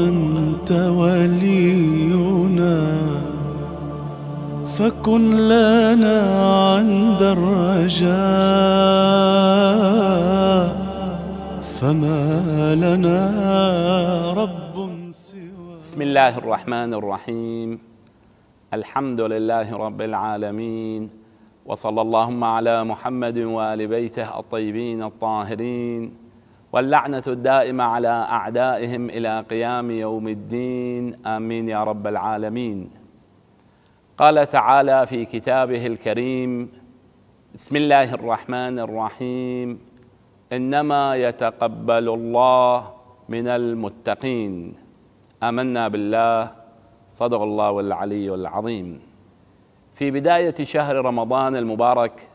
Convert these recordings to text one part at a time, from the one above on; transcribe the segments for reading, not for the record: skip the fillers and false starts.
وأنت ولينا فكن لنا عند الرجاء فما لنا رب سوى. بسم الله الرحمن الرحيم. الحمد لله رب العالمين، وصلى اللهم على محمد وآل بيته الطيبين الطاهرين، واللعنة الدائمة على أعدائهم إلى قيام يوم الدين، آمين يا رب العالمين. قال تعالى في كتابه الكريم: بسم الله الرحمن الرحيم، إنما يتقبل الله من المتقين. آمنا بالله، صدق الله العلي العظيم. في بداية شهر رمضان المبارك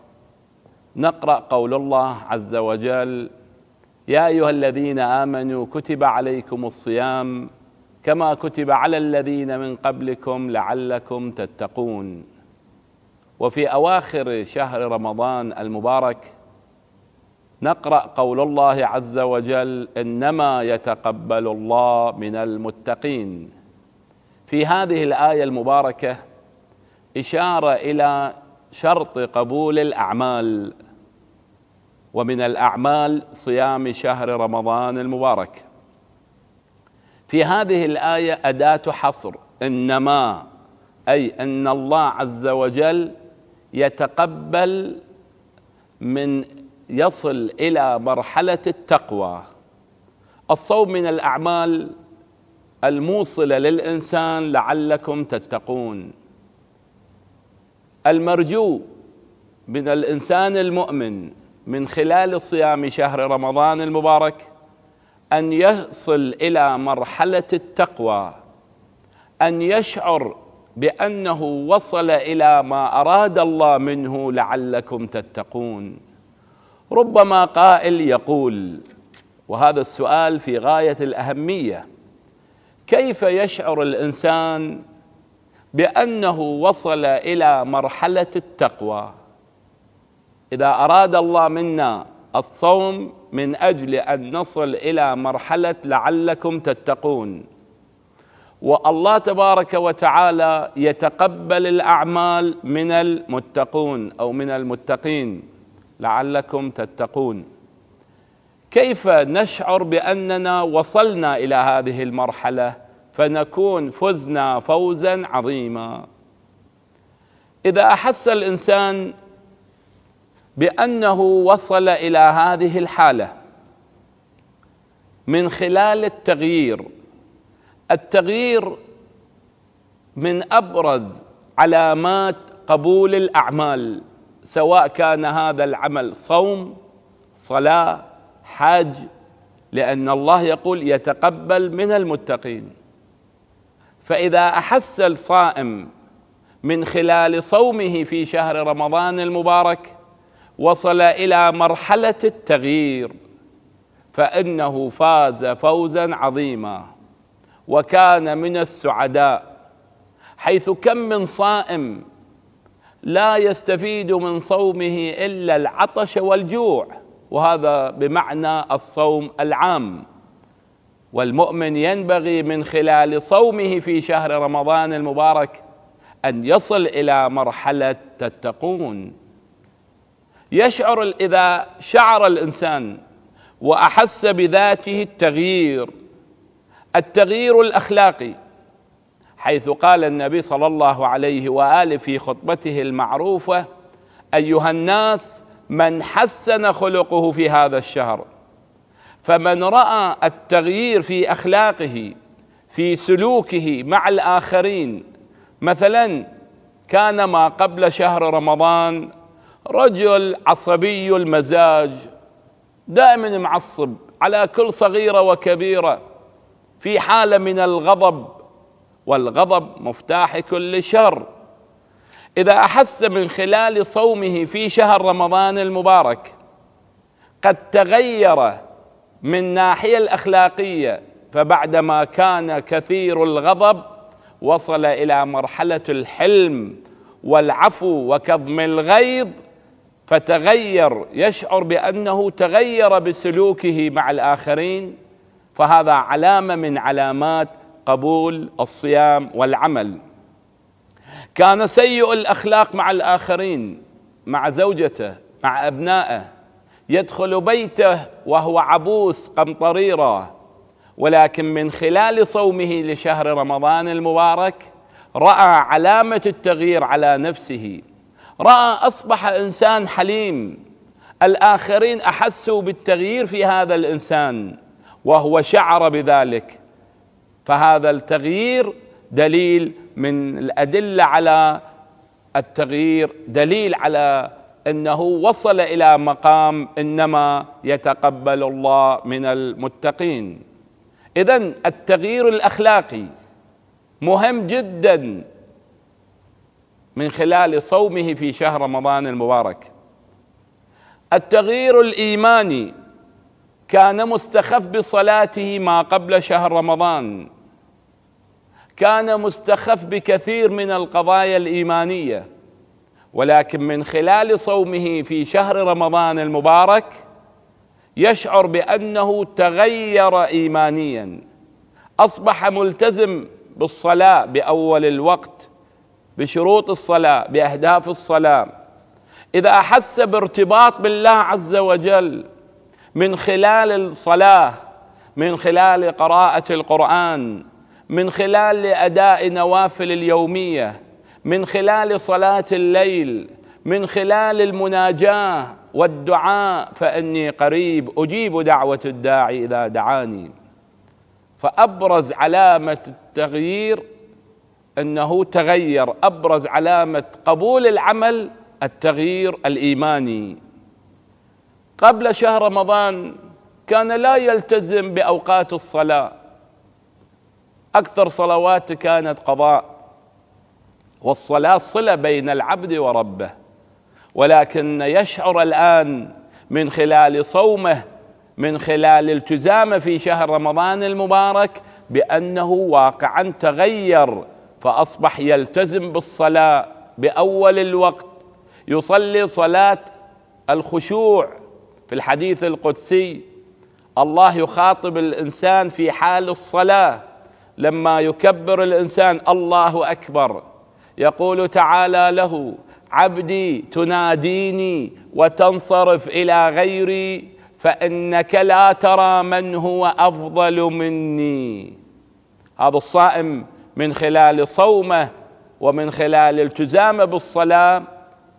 نقرأ قول الله عز وجل: يا أيها الذين آمنوا كتب عليكم الصيام كما كتب على الذين من قبلكم لعلكم تتقون. وفي أواخر شهر رمضان المبارك نقرأ قول الله عز وجل: إنما يتقبل الله من المتقين. في هذه الآية المباركة إشارة إلى شرط قبول الأعمال، ومن الأعمال صيام شهر رمضان المبارك. في هذه الآية أداة حصر، إنما، أي أن الله عز وجل يتقبل من يصل إلى مرحلة التقوى. الصوم من الأعمال الموصلة للإنسان لعلكم تتقون. المرجو من الإنسان المؤمن من خلال صيام شهر رمضان المبارك أن يصل إلى مرحلة التقوى، أن يشعر بأنه وصل إلى ما أراد الله منه لعلكم تتقون. ربما قائل يقول، وهذا السؤال في غاية الأهمية، كيف يشعر الإنسان بأنه وصل إلى مرحلة التقوى؟ إذا أراد الله منا الصوم من أجل أن نصل إلى مرحلة لعلكم تتقون، والله تبارك وتعالى يتقبل الأعمال من المتقون أو من المتقين لعلكم تتقون، كيف نشعر بأننا وصلنا إلى هذه المرحلة فنكون فزنا فوزا عظيما؟ إذا أحس الإنسان بأنه وصل إلى هذه الحالة من خلال التغيير، التغيير من أبرز علامات قبول الأعمال، سواء كان هذا العمل صوم، صلاة، حج، لأن الله يقول يتقبل من المتقين. فإذا أحس الصائم من خلال صومه في شهر رمضان المبارك وصل إلى مرحلة التغيير فإنه فاز فوزا عظيما وكان من السعداء، حيث كم من صائم لا يستفيد من صومه إلا العطش والجوع، وهذا بمعنى الصوم العام. والمؤمن ينبغي من خلال صومه في شهر رمضان المبارك أن يصل إلى مرحلة تتقون. يشعر، إذا شعر الإنسان وأحس بذاته التغيير، التغيير الأخلاقي، حيث قال النبي صلى الله عليه وآله في خطبته المعروفة: أيها الناس، من حسن خلقه في هذا الشهر، فمن رأى التغيير في أخلاقه في سلوكه مع الآخرين. مثلا كان ما قبل شهر رمضان رجل عصبي المزاج، دائما معصب على كل صغيرة وكبيرة، في حالة من الغضب، والغضب مفتاح كل شر. إذا أحس من خلال صومه في شهر رمضان المبارك قد تغير من ناحية الأخلاقية، فبعدما كان كثير الغضب وصل إلى مرحلة الحلم والعفو وكظم الغيظ، فتغير، يشعر بأنه تغير بسلوكه مع الآخرين، فهذا علامة من علامات قبول الصيام والعمل. كان سيء الأخلاق مع الآخرين، مع زوجته، مع أبنائه، يدخل بيته وهو عبوس قمطريرة، ولكن من خلال صومه لشهر رمضان المبارك رأى علامة التغيير على نفسه، رأى أصبح إنسان حليم، الآخرين أحسوا بالتغيير في هذا الإنسان وهو شعر بذلك. فهذا التغيير دليل من الأدلة على التغيير، دليل على أنه وصل إلى مقام إنما يتقبل الله من المتقين. إذن التغيير الأخلاقي مهم جدا من خلال صومه في شهر رمضان المبارك. التغيير الإيماني كان مستخف بصلاته ما قبل شهر رمضان، كان مستخف بكثير من القضايا الإيمانية، ولكن من خلال صومه في شهر رمضان المبارك يشعر بأنه تغير إيمانيا، أصبح ملتزم بالصلاة بأول الوقت، بشروط الصلاة، بأهداف الصلاة. إذا أحس بارتباط بالله عز وجل من خلال الصلاة، من خلال قراءة القرآن، من خلال أداء نوافل اليومية، من خلال صلاة الليل، من خلال المناجاة والدعاء، فإني قريب أجيب دعوة الداعي إذا دعاني. فأبرز علامة التغيير أنه تغير، أبرز علامة قبول العمل التغيير الإيماني. قبل شهر رمضان كان لا يلتزم بأوقات الصلاة، أكثر صلواته كانت قضاء، والصلاة صلة بين العبد وربه، ولكن يشعر الآن من خلال صومه، من خلال التزامه في شهر رمضان المبارك بأنه واقعا تغير، فأصبح يلتزم بالصلاة بأول الوقت، يصلي صلاة الخشوع. في الحديث القدسي الله يخاطب الإنسان في حال الصلاة لما يكبر الإنسان الله أكبر، يقول تعالى له: عبدي تناديني وتنصرف إلى غيري فإنك لا ترى من هو أفضل مني. هذا الصائم من خلال صومه ومن خلال التزامه بالصلاة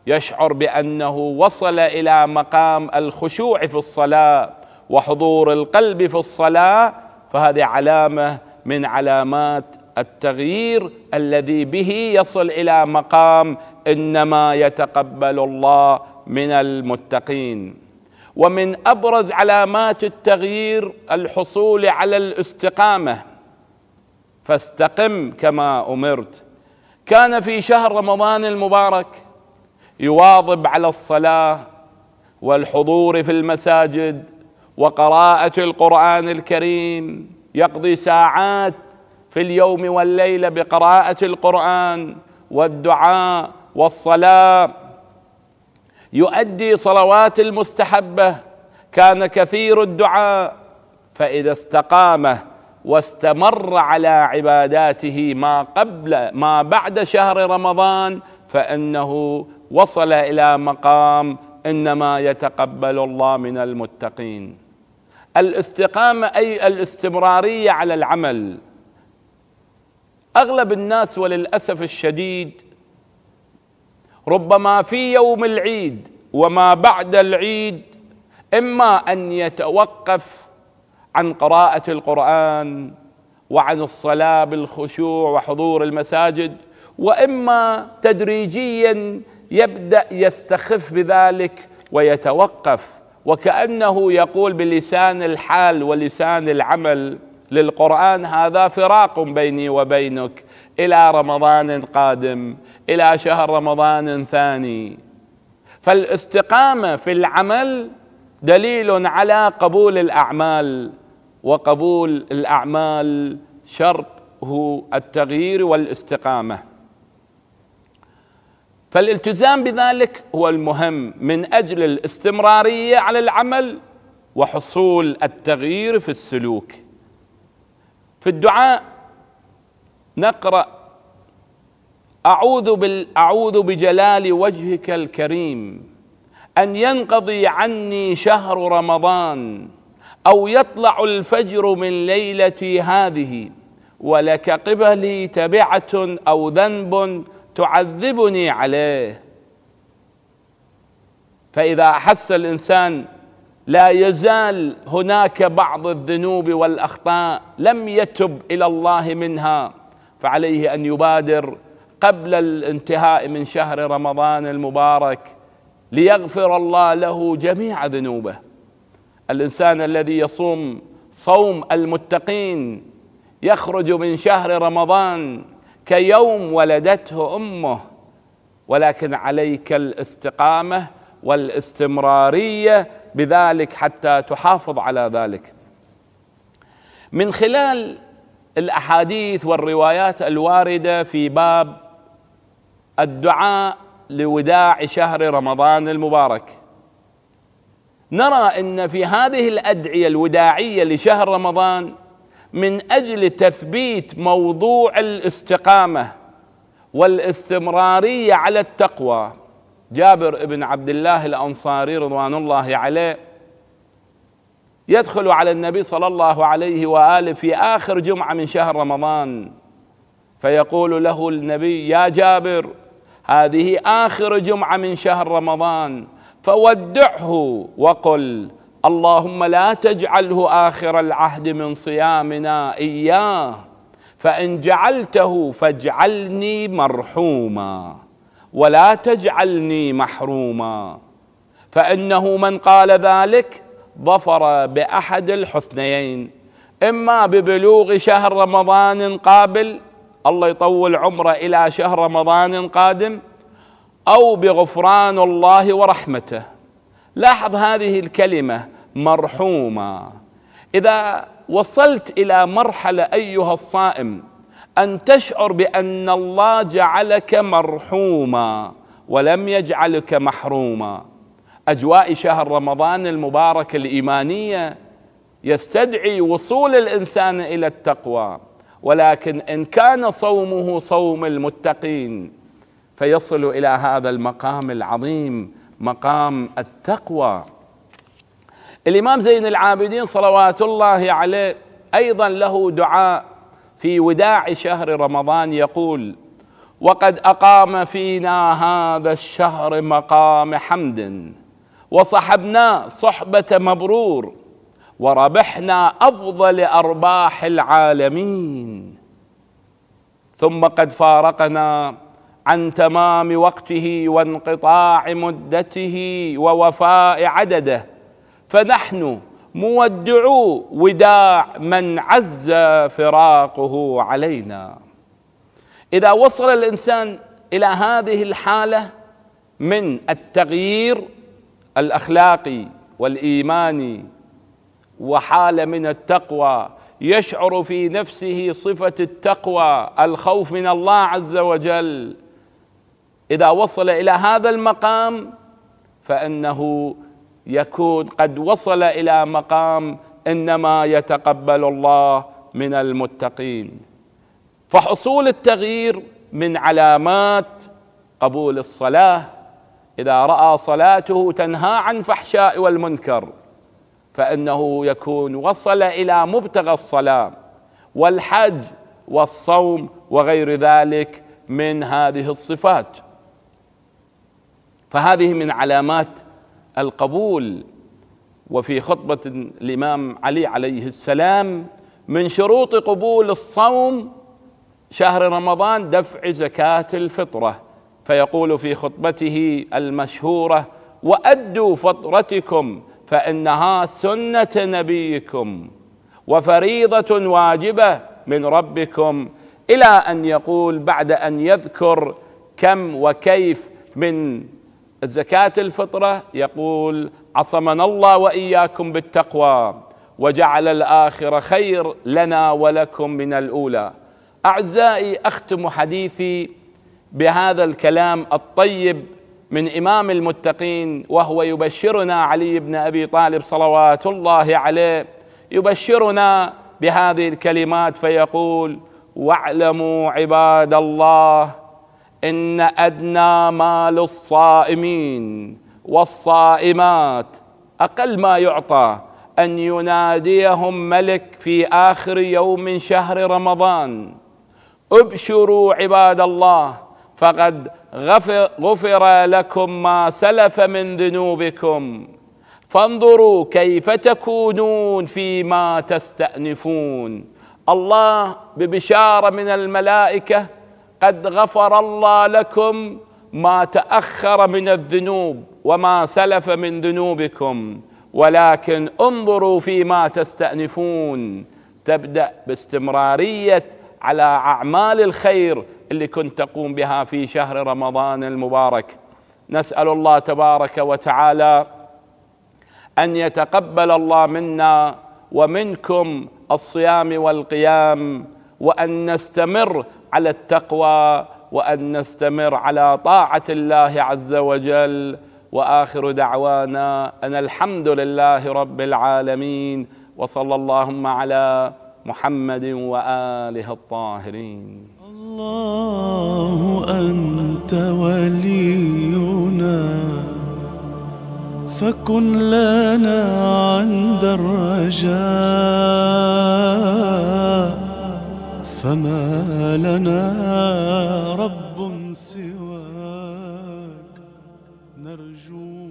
يشعر بأنه وصل إلى مقام الخشوع في الصلاة وحضور القلب في الصلاة، فهذه علامة من علامات التغيير الذي به يصل إلى مقام إنما يتقبل الله من المتقين. ومن أبرز علامات التغيير الحصول على الاستقامة، فاستقم كما أمرت. كان في شهر رمضان المبارك يواظب على الصلاة والحضور في المساجد وقراءة القرآن الكريم، يقضي ساعات في اليوم والليلة بقراءة القرآن والدعاء والصلاة، يؤدي صلوات المستحبة، كان كثير الدعاء. فإذا استقام واستمر على عباداته ما بعد شهر رمضان فإنه وصل إلى مقام إنما يتقبل الله من المتقين. الاستقامة أي الاستمرارية على العمل. أغلب الناس وللأسف الشديد ربما في يوم العيد وما بعد العيد إما أن يتوقف عن قراءة القرآن وعن الصلاة بالخشوع وحضور المساجد، وإما تدريجيا يبدأ يستخف بذلك ويتوقف، وكأنه يقول بلسان الحال ولسان العمل للقرآن: هذا فراق بيني وبينك إلى رمضان قادم، إلى شهر رمضان ثاني. فالاستقامة في العمل دليل على قبول الأعمال، وقبول الأعمال شرطه التغيير والاستقامة، فالالتزام بذلك هو المهم من أجل الاستمرارية على العمل وحصول التغيير في السلوك. في الدعاء نقرأ أعوذ بجلال وجهك الكريم أن ينقضي عني شهر رمضان أو يطلع الفجر من ليلتي هذه ولك قبلي تبعة أو ذنب تعذبني عليه. فإذا أحس الإنسان لا يزال هناك بعض الذنوب والأخطاء لم يتب إلى الله منها، فعليه أن يبادر قبل الانتهاء من شهر رمضان المبارك ليغفر الله له جميع ذنوبه. الإنسان الذي يصوم صوم المتقين يخرج من شهر رمضان كيوم ولدته أمه، ولكن عليك الاستقامة والاستمرارية بذلك حتى تحافظ على ذلك. من خلال الأحاديث والروايات الواردة في باب الدعاء لوداع شهر رمضان المبارك، نرى أن في هذه الأدعية الوداعية لشهر رمضان من أجل تثبيت موضوع الاستقامة والاستمرارية على التقوى. جابر بن عبد الله الأنصاري رضوان الله عليه يدخل على النبي صلى الله عليه وآله في آخر جمعة من شهر رمضان، فيقول له النبي: يا جابر، هذه آخر جمعة من شهر رمضان فودعه وقل: اللهم لا تجعله آخر العهد من صيامنا إياه، فإن جعلته فاجعلني مرحوما ولا تجعلني محروما، فإنه من قال ذلك ظفر بأحد الحسنيين: إما ببلوغ شهر رمضان قابل، الله يطول عمره إلى شهر رمضان قادم، أو بغفران الله ورحمته. لاحظ هذه الكلمة مرحوما. إذا وصلت إلى مرحلة أيها الصائم أن تشعر بأن الله جعلك مرحوما ولم يجعلك محروما، أجواء شهر رمضان المبارك الإيمانية يستدعي وصول الإنسان إلى التقوى، ولكن إن كان صومه صوم المتقين فيصل إلى هذا المقام العظيم، مقام التقوى. الإمام زين العابدين صلوات الله عليه أيضا له دعاء في وداع شهر رمضان يقول: وقد أقام فينا هذا الشهر مقام حمد، وصحبنا صحبة مبرور، وربحنا أفضل أرباح العالمين، ثم قد فارقنا عن تمام وقته وانقطاع مدته ووفاء عدده، فنحن مودعو وداع من عز فراقه علينا. إذا وصل الإنسان إلى هذه الحالة من التغيير الأخلاقي والإيماني وحالة من التقوى، يشعر في نفسه صفة التقوى، الخوف من الله عز وجل، إذا وصل إلى هذا المقام فإنه يكون قد وصل إلى مقام إنما يتقبل الله من المتقين. فحصول التغيير من علامات قبول الصلاة، إذا رأى صلاته تنهى عن الفحشاء والمنكر فإنه يكون وصل إلى مبتغى الصلاة والحج والصوم وغير ذلك من هذه الصفات، فهذه من علامات القبول. وفي خطبة الإمام علي عليه السلام من شروط قبول الصوم شهر رمضان دفع زكاة الفطرة، فيقول في خطبته المشهورة: وأدوا فطرتكم فإنها سنة نبيكم وفريضة واجبة من ربكم، إلى أن يقول بعد أن يذكر كم وكيف من زكاة الفطرة يقول: عصمنا الله وإياكم بالتقوى، وجعل الآخرة خير لنا ولكم من الأولى. أعزائي، أختم حديثي بهذا الكلام الطيب من إمام المتقين، وهو يبشرنا علي بن أبي طالب صلوات الله عليه، يبشرنا بهذه الكلمات فيقول: واعلموا عباد الله إن أدنى ما للصائمين والصائمات أقل ما يعطى أن يناديهم ملك في آخر يوم من شهر رمضان: أبشروا عباد الله فقد غفر لكم ما سلف من ذنوبكم، فانظروا كيف تكونون فيما تستأنفون. الله ببشارة من الملائكة: قد غفر الله لكم ما تأخر من الذنوب وما سلف من ذنوبكم، ولكن انظروا فيما تستأنفون. تبدأ باستمرارية على أعمال الخير اللي كنت تقوم بها في شهر رمضان المبارك. نسأل الله تبارك وتعالى أن يتقبل الله منا ومنكم الصيام والقيام، وأن نستمر على التقوى، وأن نستمر على طاعة الله عز وجل. وآخر دعوانا أن الحمد لله رب العالمين، وصلى اللهم على محمد وآله الطاهرين. الله أنت ولينا فكن لنا عند الرجاء، فما لنا رب سواك نرجو.